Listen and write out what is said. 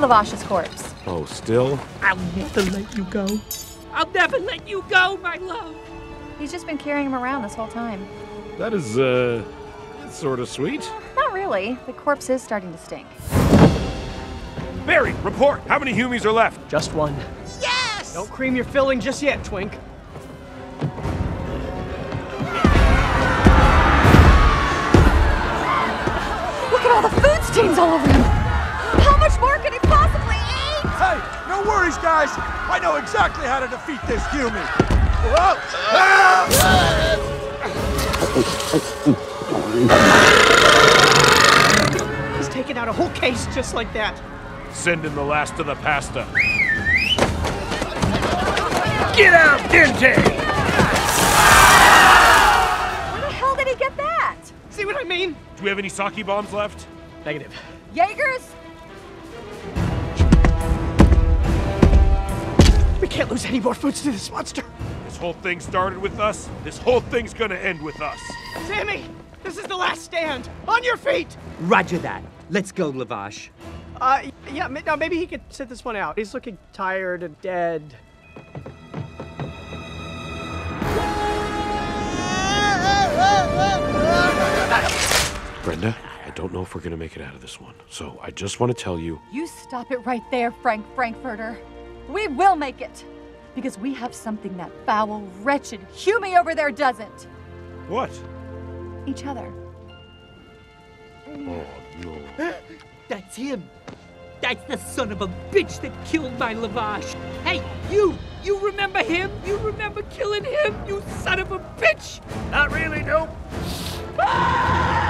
Lavash's corpse. Oh, still? I'll never let you go. I'll never let you go, my love. He's just been carrying him around this whole time. That is, sort of sweet. Not really. The corpse is starting to stink. Barry, report. How many humies are left? Just one. Yes! Don't cream your filling just yet, Twink. Look at all the food stains all over him. How much more can he possibly eat? Hey, no worries, guys. I know exactly how to defeat this human. Whoa. Ah! He's taken out a whole case just like that. Send in the last of the pasta. Get out, Gente! Where the hell did he get that? See what I mean? Do we have any sake bombs left? Negative. Jaegers? We can't lose any more foods to this monster. This whole thing started with us. This whole thing's gonna end with us. Sammy, this is the last stand. On your feet. Roger that. Let's go, Lavash. Yeah. Now maybe he could sit this one out. He's looking tired and dead. Brenda, I don't know if we're gonna make it out of this one. So I just want to tell you. You stop it right there, Frank Frankfurter. We will make it, because we have something that foul, wretched Hume over there doesn't. What? Each other. Oh, no. That's him. That's the son of a bitch that killed my Lavash. Hey, you! You remember him? You remember killing him, you son of a bitch? Not really, nope. Ah!